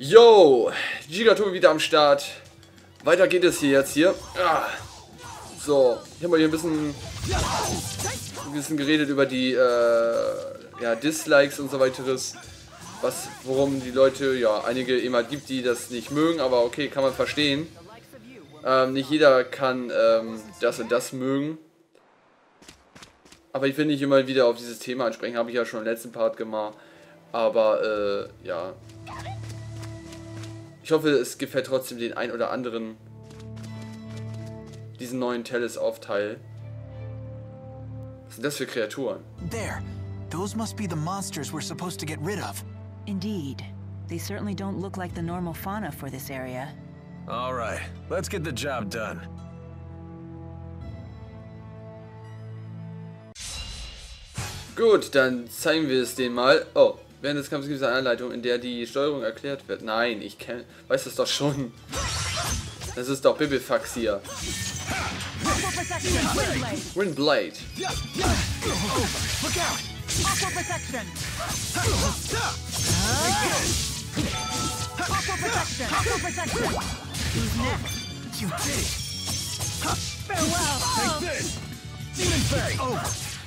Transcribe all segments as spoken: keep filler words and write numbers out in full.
Yo, GigaTobi wieder am Start. Weiter geht es hier jetzt hier. So, ich habe mal hier ein bisschen, ein bisschen geredet über die äh, ja, Dislikes und so weiteres. Was, worum die Leute, ja, einige immer gibt, die das nicht mögen, aber okay, kann man verstehen. Ähm, nicht jeder kann ähm, das und das mögen. Aber ich will nicht immer wieder auf dieses Thema ansprechen, habe ich ja schon im letzten Part gemacht. Aber, äh, ja. Ich hoffe, es gefällt trotzdem den ein oder anderen diesen neuen Tales of Teil. Was sind das für Kreaturen? There. Those must be the monsters we're supposed to get rid of. Indeed. They certainly don't look like the normal fauna for this area. All right. Let's get the job done. Gut, dann zeigen wir es denen mal. Oh, während des Kampfes gibt es eine Anleitung, in der die Steuerung erklärt wird. Nein, ich kenn, weiß das doch schon. Das ist doch Bibifax hier. Windblade.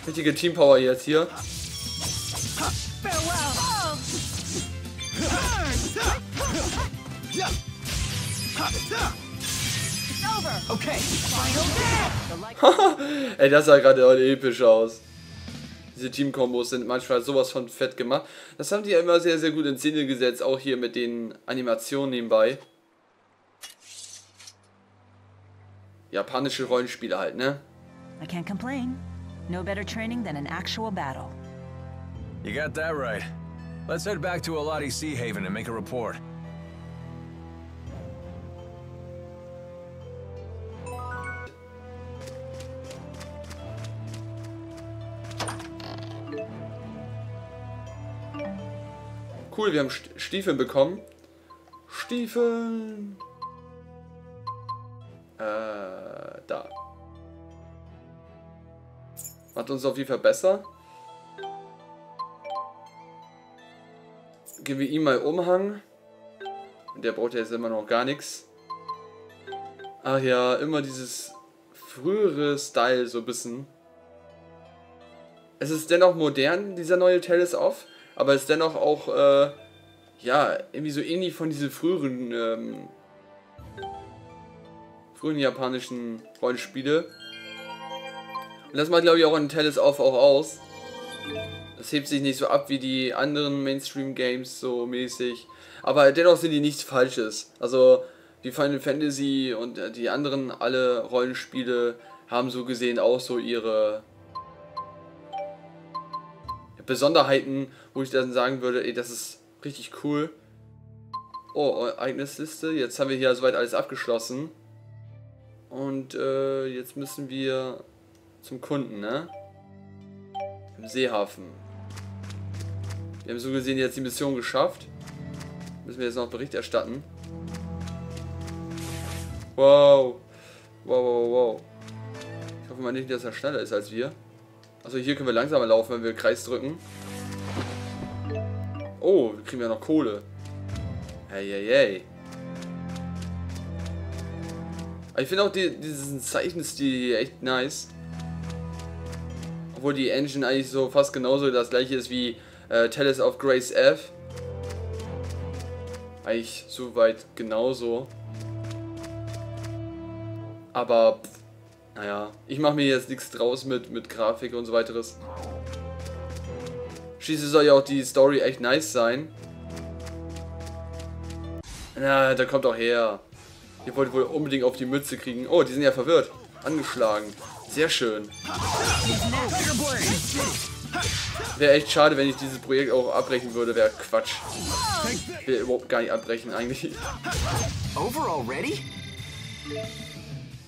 Richtige Teampower jetzt hier. Ey, das sah gerade episch aus. Diese Team-Kombos sind manchmal sowas von fett gemacht. Das haben die ja immer sehr, sehr gut in Szene gesetzt, auch hier mit den Animationen nebenbei. Japanische Rollenspiele halt, ne? I can't complain. No better training than an actual battle. You got that right. Let's head back to Elati Seahaven and make a report. Cool, wir haben Stiefeln bekommen. Stiefeln. Äh, da. Macht uns auf jeden Fall besser. Geben wir ihm mal Umhang. Der braucht ja jetzt immer noch gar nichts. Ach ja, immer dieses frühere Style so ein bisschen. Es ist dennoch modern, dieser neue Tales of, aber es ist dennoch auch, äh, ja, irgendwie so ähnlich von diesen früheren, ähm, frühen japanischen Rollenspiele. Und das macht, glaube ich, auch an Tales of auch aus. Das hebt sich nicht so ab wie die anderen Mainstream-Games so mäßig. Aber dennoch sind die nichts Falsches. Also die Final Fantasy und die anderen alle Rollenspiele haben so gesehen auch so ihre Besonderheiten, wo ich dann sagen würde, ey, das ist richtig cool. Oh, Ereignisliste. Jetzt haben wir hier soweit alles abgeschlossen. Und äh, jetzt müssen wir zum Kunden, ne? Im Seehafen. Wir haben so gesehen jetzt die Mission geschafft. Müssen wir jetzt noch Bericht erstatten. Wow. Wow, wow, wow. Ich hoffe mal nicht, dass er schneller ist als wir. Also hier können wir langsamer laufen, wenn wir Kreis drücken. Oh, wir kriegen ja noch Kohle. Hey, hey, hey. Ich finde auch die, diesen Zeichenstil echt nice. Obwohl die Engine eigentlich so fast genauso das gleiche ist wie äh, Tales of Grace F. Eigentlich soweit genauso. Aber pff, naja, ich mache mir jetzt nichts draus mit, mit Grafik und so weiteres. Schließlich soll ja auch die Story echt nice sein. Na, da kommt auch her. Ihr wollt wohl unbedingt auf die Mütze kriegen. Oh, die sind ja verwirrt. Angeschlagen. Sehr schön. Wäre echt schade, wenn ich dieses Projekt auch abbrechen würde. Wäre Quatsch. Ich will überhaupt gar nicht abbrechen eigentlich.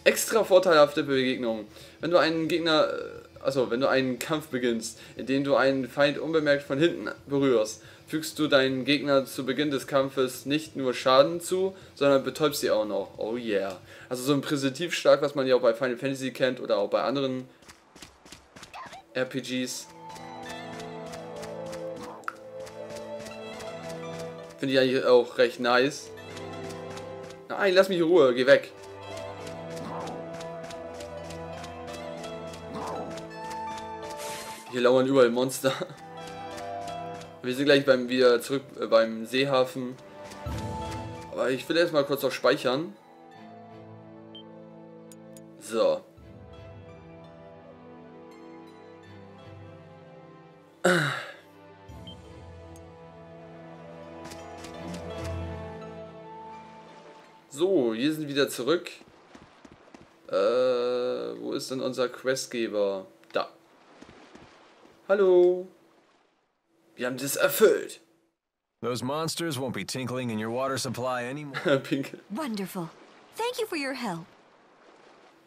Extra vorteilhafte Begegnung. Wenn du einen Gegner, also wenn du einen Kampf beginnst, in dem du einen Feind unbemerkt von hinten berührst, fügst du deinen Gegner zu Beginn des Kampfes nicht nur Schaden zu, sondern betäubst sie auch noch. Oh yeah. Also so ein Präsentativschlag, was man ja auch bei Final Fantasy kennt oder auch bei anderen R P Gs. Finde ich eigentlich auch recht nice. Nein, lass mich in Ruhe, geh weg. Hier lauern überall Monster. Wir sind gleich beim wieder zurück äh, beim Seehafen. Aber ich will erstmal kurz noch speichern. So. So, hier sind wir wieder zurück. Äh, wo ist denn unser Questgeber? Da. Hallo. Wir haben das erfüllt. Those monsters won't be tinkling in your water supply anymore. Pink. Wonderful. Thank you for your help.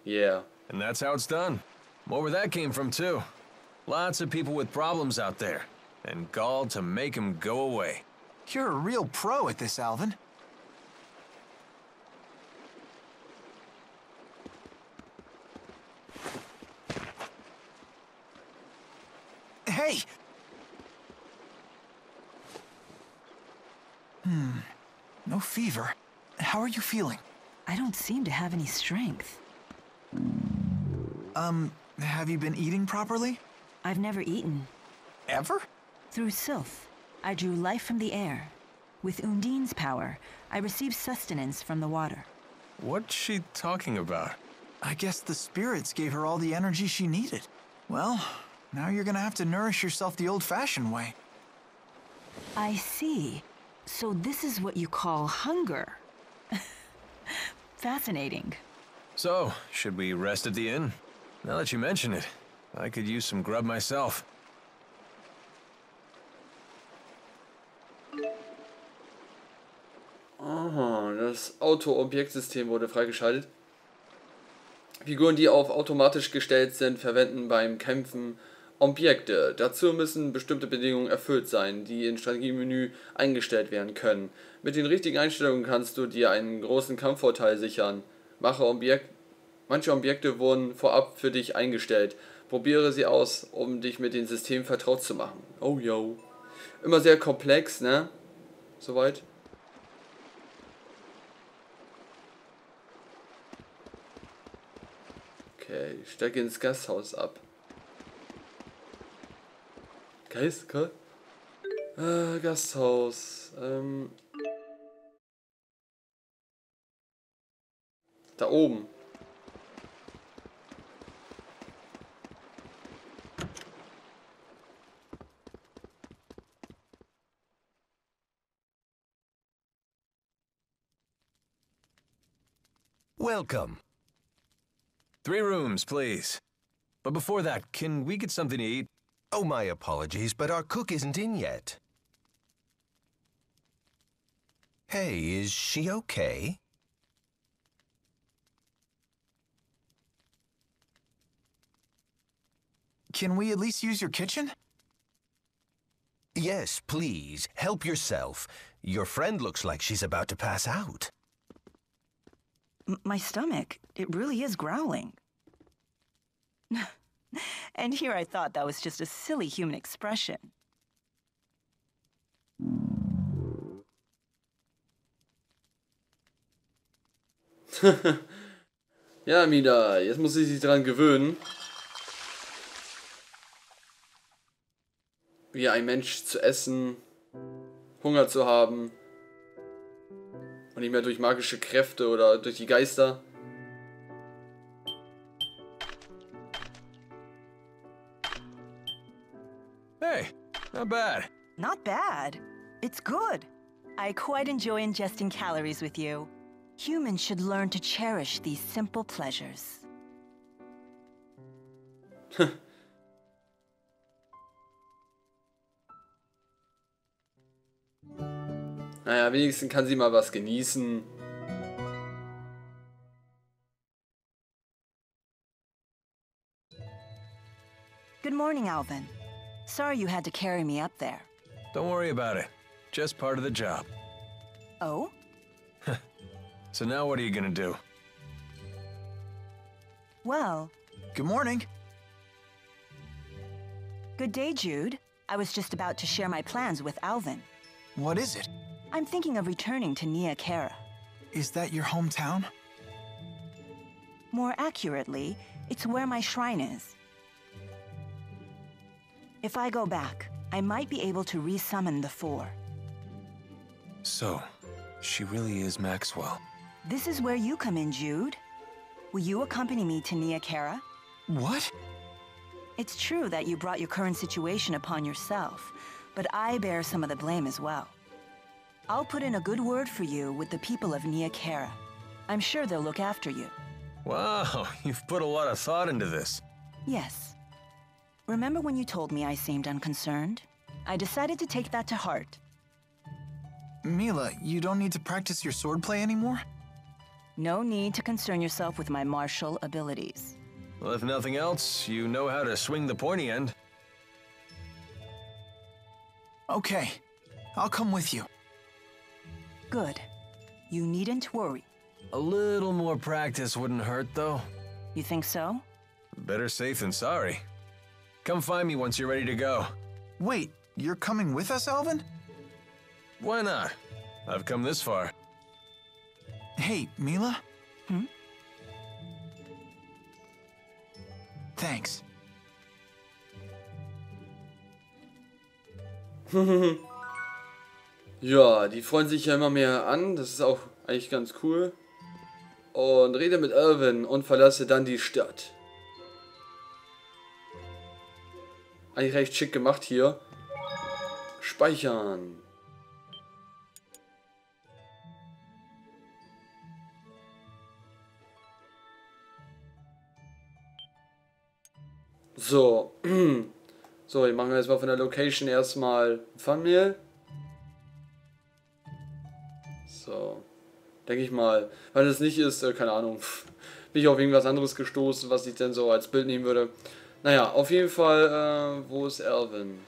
Yeah. And that's how it's done. More where that came from too. Lots of people with problems out there, and gall to make them go away. You're a real pro at this, Alvin. Hey. Hmm. No fever. How are you feeling? I don't seem to have any strength. Um, have you been eating properly? I've never eaten. Ever? Through Sylph, I drew life from the air. With Undine's power, I received sustenance from the water. What's she talking about? I guess the spirits gave her all the energy she needed. Well, now you're gonna have to nourish yourself the old-fashioned way. I see. So this is what you call hunger. Fascinating. So, should we rest at the inn? Now that you mention it, I could use some grub myself. Aha, das Auto-Objektsystem wurde freigeschaltet. Figuren, die auf automatisch gestellt sind, verwenden beim Kämpfen Objekte. Dazu müssen bestimmte Bedingungen erfüllt sein, die im Strategiemenü eingestellt werden können. Mit den richtigen Einstellungen kannst du dir einen großen Kampfvorteil sichern. Mache Objekt Manche Objekte wurden vorab für dich eingestellt. Probiere sie aus, um dich mit dem System vertraut zu machen. Oh, yo. Immer sehr komplex, ne? Soweit. Okay, ich steige ins Gasthaus ab. Geist, cool. Äh, Gasthaus. Ähm. Da oben. Welcome. Three rooms, please. But before that, can we get something to eat? Oh, my apologies, but our cook isn't in yet. Hey, is she okay? Can we at least use your kitchen? Yes, please. Help yourself. Your friend looks like she's about to pass out. M- my stomach, it really is growling. And here I thought that was just a silly human expression. Ja, Milla, jetzt muss sie sich daran gewöhnen, wie ein Mensch zu essen, Hunger zu haben und nicht mehr durch magische Kräfte oder durch die Geister. Hey, not bad. Not bad. It's good. I quite enjoy ingesting calories with you. Humans should learn to cherish these simple pleasures. Naja, wenigstens kann sie mal was genießen. Good morning, Alvin. Sorry you had to carry me up there. Don't worry about it. Just part of the job. Oh? So now what are you gonna do? Well... Good morning. Good day, Jude. I was just about to share my plans with Alvin. What is it? I'm thinking of returning to Nia Khera. Is that your hometown? More accurately, it's where my shrine is. If I go back, I might be able to re-summon the four. So, she really is Maxwell. This is where you come in, Jude. Will you accompany me to Nia Khera? What? It's true that you brought your current situation upon yourself, but I bear some of the blame as well. I'll put in a good word for you with the people of Nia Khera. I'm sure they'll look after you. Wow, you've put a lot of thought into this. Yes. Remember when you told me I seemed unconcerned? I decided to take that to heart. Milla, you don't need to practice your swordplay anymore? No need to concern yourself with my martial abilities. Well, if nothing else, you know how to swing the pointy end. Okay, I'll come with you. Good. You needn't worry. A little more practice wouldn't hurt, though. You think so? Better safe than sorry. Come find me once you're ready to go. Wait, you're coming with us, Alvin? Why not? I've come this far. Hey, Milla? Hmm? Thanks. Ja, die freuen sich ja immer mehr an. Das ist auch eigentlich ganz cool. Und rede mit Alvin und verlasse dann die Stadt. Eigentlich recht schick gemacht hier. Speichern. So. So, ich mache jetzt mal von der Location erstmal Thumbnail. So, denke ich mal. Wenn es nicht ist, äh, keine Ahnung, pff, bin ich auf irgendwas anderes gestoßen, was ich denn so als Bild nehmen würde. Naja, auf jeden Fall, äh, wo ist Alvin?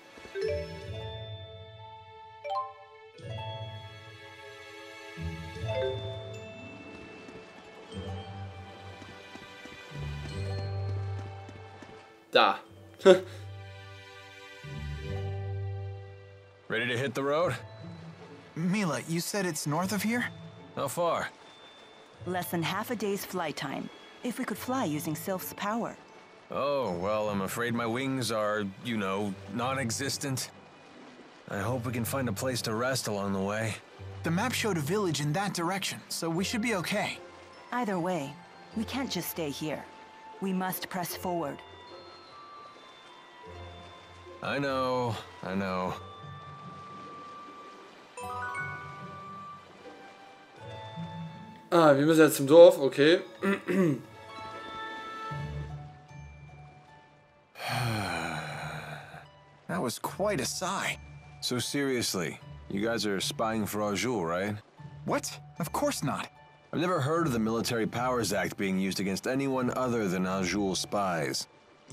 Da. Ready to hit the road? Milla, you said it's north of here? How far? Less than half a day's flight time. If we could fly using Sylph's power. Oh, well, I'm afraid my wings are, you know, non-existent. I hope we can find a place to rest along the way. The map showed a village in that direction, so we should be okay. Either way, we can't just stay here. We must press forward. I know, I know. Ah, wir müssen jetzt zum Dorf, okay. That was quite a sigh. So seriously, you guys are spying for Azul, right? What? Of course not. I've never heard of the Military Powers Act being used against anyone other than Azul spies.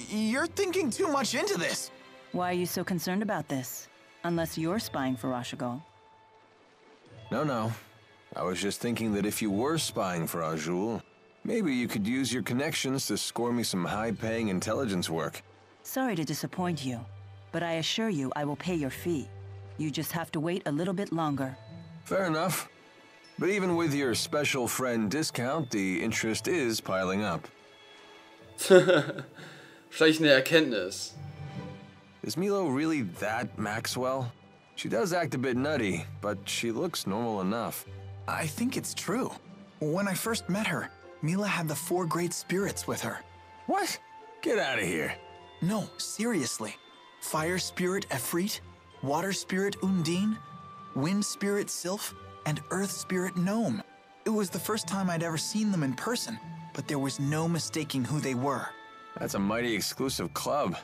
You're thinking too much into this. Why are you so concerned about this? Unless you're spying for Rashigol. No, no. I was just thinking that if you were spying for Azul, maybe you could use your connections to score me some high-paying intelligence work. Sorry to disappoint you, but I assure you I will pay your fee. You just have to wait a little bit longer. Fair enough. But even with your special friend discount, the interest is piling up. Schleichende Erkenntnis. Is Milla really that Maxwell? She does act a bit nutty, but she looks normal enough. I think it's true. When I first met her, Milla had the four great spirits with her. What? Get out of here. No, seriously. Fire spirit Efreet, water spirit Undine, wind spirit Sylph, and earth spirit Gnome. It was the first time I'd ever seen them in person, but there was no mistaking who they were. That's a mighty exclusive club.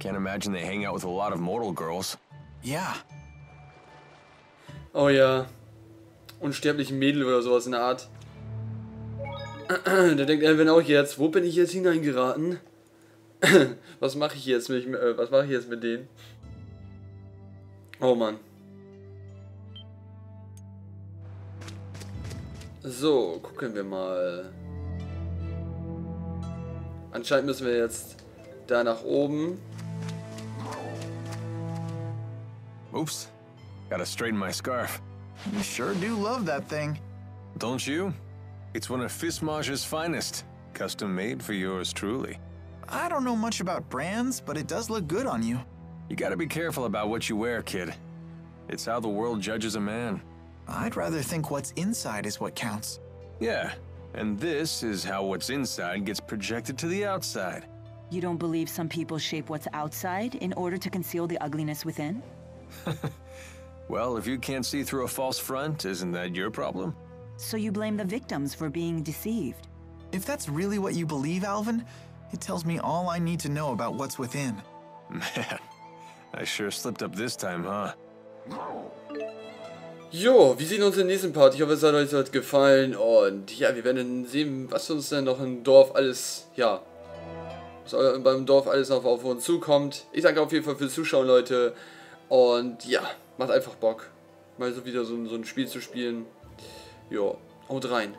Can't imagine they hang out with a lot of mortal girls. Yeah. Oh yeah. Unsterblichen Mädel oder sowas in der Art. Da denkt Alvin auch jetzt, wo bin ich jetzt hineingeraten? Was mache ich jetzt mit äh, was mache ich jetzt mit denen? Oh Mann. So, gucken wir mal. Anscheinend müssen wir jetzt da nach oben. Oops. Gotta straighten my scarf. You sure do love that thing. Don't you? It's one of Fismarja's finest, custom made for yours truly. I don't know much about brands, but it does look good on you. You gotta be careful about what you wear, kid. It's how the world judges a man. I'd rather think what's inside is what counts. Yeah, and this is how what's inside gets projected to the outside. You don't believe some people shape what's outside in order to conceal the ugliness within? Well, if you can't see through a false front, isn't that your problem? So you blame the victims for being deceived? If that's really what you believe, Alvin, it tells me all I need to know about what's within. Man, I sure slipped up this time, huh? Jo, wir sehen uns im nächsten Part. Ich hoffe, es hat euch heute gefallen und ja, wir werden sehen, was uns denn noch im Dorf alles, ja, was beim Dorf alles noch auf uns zukommt. Ich danke auf jeden Fall fürs Zuschauen, Leute. Und ja, macht einfach Bock, mal so wieder so, so ein Spiel zu spielen. Jo, haut rein.